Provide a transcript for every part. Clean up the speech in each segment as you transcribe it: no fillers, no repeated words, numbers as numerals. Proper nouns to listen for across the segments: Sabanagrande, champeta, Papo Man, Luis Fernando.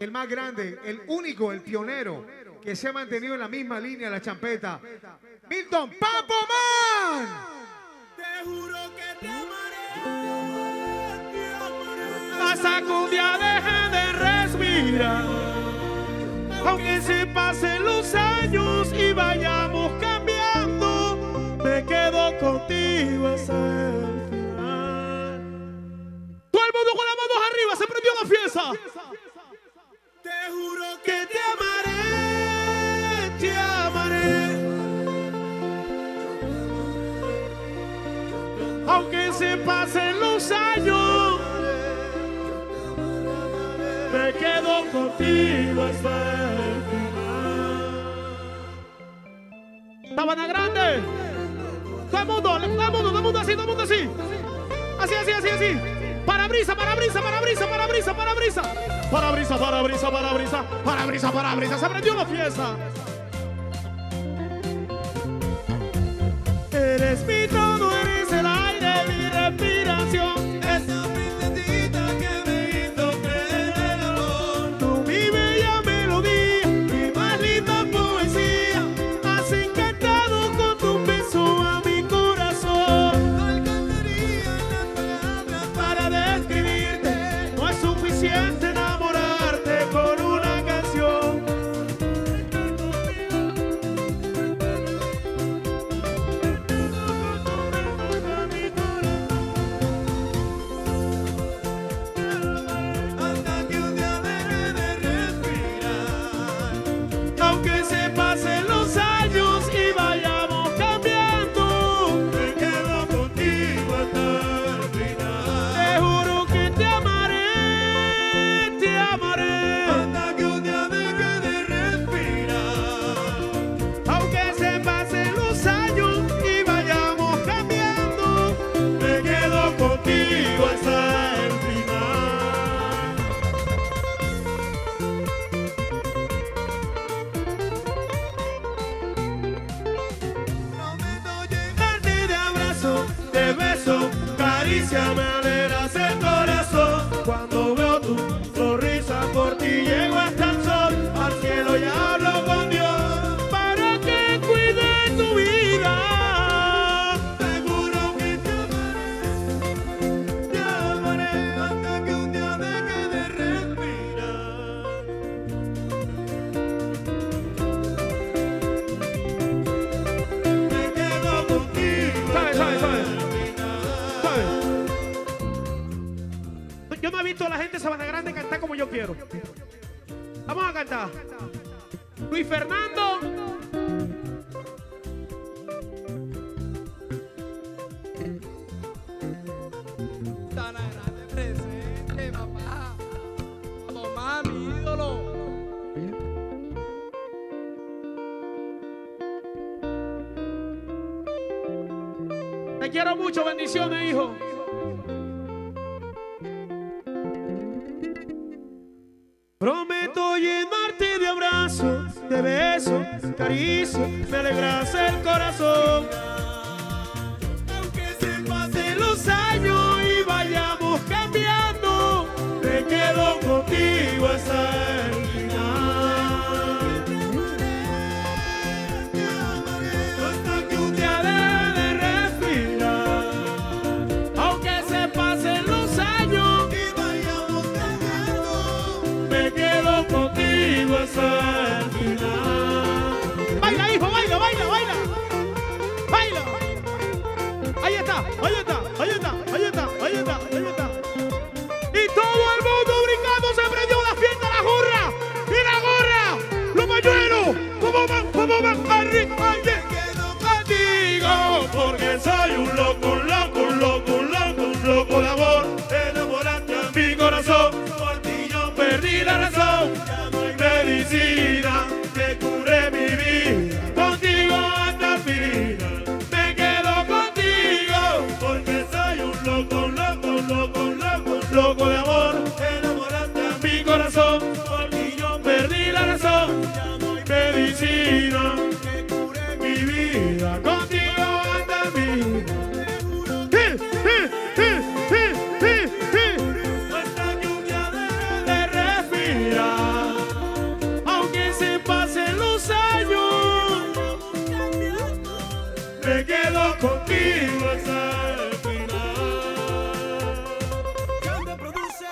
el más grande, el único, el pionero que se ha mantenido en la misma línea de la champeta, Milton Papo Man. Te juro que te amaré, te amaré. Hasta que un día deje de respirar, aunque se pasen los años y vayamos cambiando, me quedo contigo hasta el final. Todo el mundo con las manos arriba, se prendió la fiesta. Te juro que te amaré, te amaré. Aunque se pasen los años, me quedo contigo hasta el final. Sabanagrande. Todo el mundo así, todo el mundo así. Así. Parabrisa, se prendió la fiesta. Eres mi todo, eres el aire, mi respiración. Esa princesita que me hizo creer el amor. Tú mi bella melodía, mi más linda poesía. Has encantado con tu beso a mi corazón. No alcanzaría las palabras para describirte. No es suficiente enamorarte con una canción. Hasta que un día deje de respirar, aunque se pasen los años y vayamos cambiando, me quedo contigo hasta el final. Te juro que te amaré, te amaré. Hasta que un día deje de respirar, aunque se pasen los años y vayamos cambiando, me quedo contigo hasta el final. Prometo llenarte de abrazo, de beso, caricia, me alegras el corazón. Cuando veo tu sonrisa, por ti llego hasta el sol, al cielo y hablo con Dios para que cuide tu vida. Seguro que te amaré, te amaré. Hasta que un día deje de respirar, me quedo contigo. ¿Sabes? Yo no he visto a la gente de Sabanagrande cantar como yo quiero. Vamos a cantar. Luis Fernando. Sabanagrande presente, papá. Vamos, mami, ídolo. Te quiero mucho, bendiciones, hijo. Prometo llenarte de abrazos, de besos, caricia, me alegras el corazón. Aunque se pasen los años y vayamos cambiando, me quedo contigo hasta el final. Te amaré, hasta que un día deje de respirar, aunque se pasen los años y vayamos cambiando, me quedo contigo hasta el final. Baila, hijo, baila. Baila. Ahí está. Y todo el mundo brincando se prendió la fiesta, la gorra. Y la gorra, los pañuelos, como van, arriba. Me quedo contigo porque soy un loco, un loco, un loco, un loco, un loco de amor. Enamoraste a mi corazón, por ti yo perdí la razón. Ya no hay medicina que cure mi vida, contigo hasta el final. Me quedo contigo porque soy un loco, un loco, un loco, un loco, un loco de amor. Enamoraste a mi corazón, por ti yo perdí la razón. Ya no hay medicina que cure mi vida, contigo hasta el final. Hasta que un día deje de respirar, contigo es el final. Cuando produce,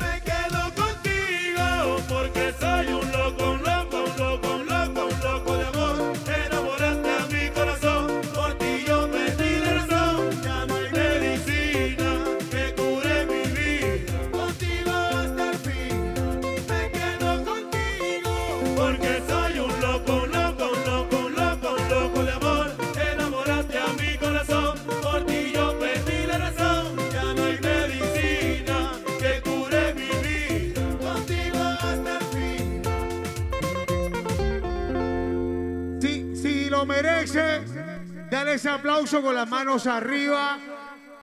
me quedo contigo porque soy un loco, un loco, un loco, un loco, un loco de amor. Enamoraste a mi corazón, por ti yo perdí la razón. Ya no hay medicina que cure mi vida. Contigo hasta el fin, me quedo contigo porque soy un loco, un loco, un loco, un loco, un loco de amor. Dale ese aplauso con las manos arriba.